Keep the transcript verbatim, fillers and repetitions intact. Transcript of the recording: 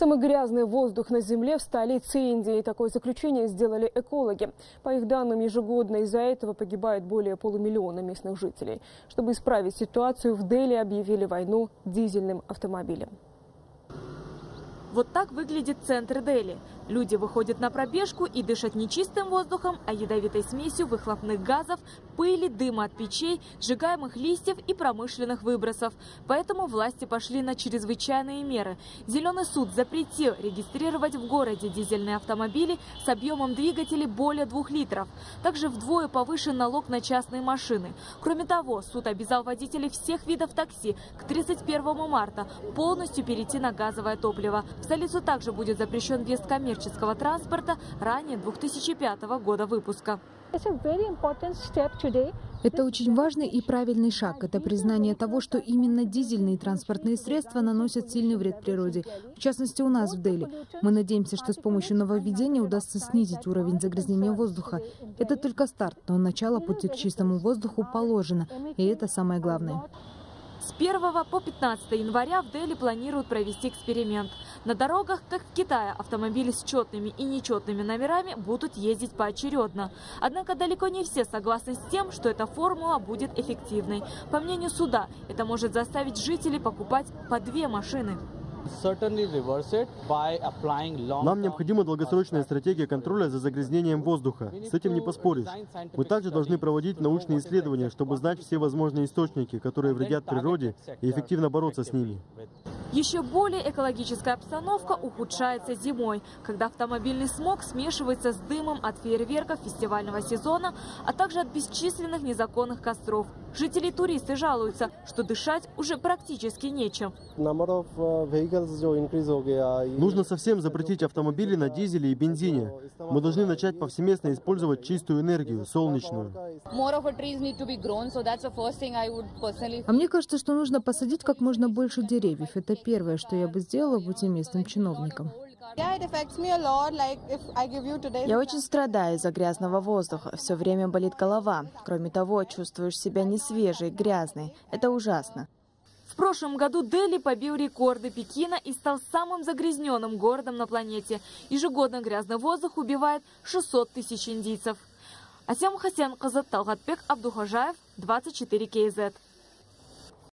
Самый грязный воздух на Земле в столице Индии. Такое заключение сделали экологи. По их данным, ежегодно из-за этого погибает более полумиллиона местных жителей. Чтобы исправить ситуацию, в Дели объявили войну дизельным автомобилям. Вот так выглядит центр Дели. Люди выходят на пробежку и дышат не чистым воздухом, а ядовитой смесью выхлопных газов, пыли, дыма от печей, сжигаемых листьев и промышленных выбросов. Поэтому власти пошли на чрезвычайные меры. Зеленый суд запретил регистрировать в городе дизельные автомобили с объемом двигателей более двух литров. Также вдвое повышен налог на частные машины. Кроме того, суд обязал водителей всех видов такси к тридцать первому марта полностью перейти на газовое топливо. В столицу также будет запрещен въезд коммерческого транспорта ранее две тысячи пятого года выпуска. Это очень важный и правильный шаг. Это признание того, что именно дизельные транспортные средства наносят сильный вред природе, в частности у нас в Дели. Мы надеемся, что с помощью нововведения удастся снизить уровень загрязнения воздуха. Это только старт, но начало пути к чистому воздуху положено, и это самое главное. С первого по пятнадцатое января в Дели планируют провести эксперимент. На дорогах, как в Китае, автомобили с четными и нечетными номерами будут ездить поочередно. Однако далеко не все согласны с тем, что эта формула будет эффективной. По мнению суда, это может заставить жителей покупать по две машины. Нам необходима долгосрочная стратегия контроля за загрязнением воздуха. С этим не поспоришь. Мы также должны проводить научные исследования, чтобы знать все возможные источники, которые вредят природе, и эффективно бороться с ними. Еще более экологическая обстановка ухудшается зимой, когда автомобильный смог смешивается с дымом от фейерверков фестивального сезона, а также от бесчисленных незаконных костров. Жители и туристы жалуются, что дышать уже практически нечем. Нужно совсем запретить автомобили на дизеле и бензине. Мы должны начать повсеместно использовать чистую энергию, солнечную. А мне кажется, что нужно посадить как можно больше деревьев. Это первое, что я бы сделала, будь я местным чиновником. Я очень страдаю из-за грязного воздуха. Все время болит голова. Кроме того, чувствуешь себя не свежей, грязной. Это ужасно. В прошлом году Дели побил рекорды Пекина и стал самым загрязненным городом на планете. Ежегодно грязный воздух убивает шестьсот тысяч индийцев. Асям Хасен, Казат Талгатбек, Абдухажаев, двадцать четыре кей зет.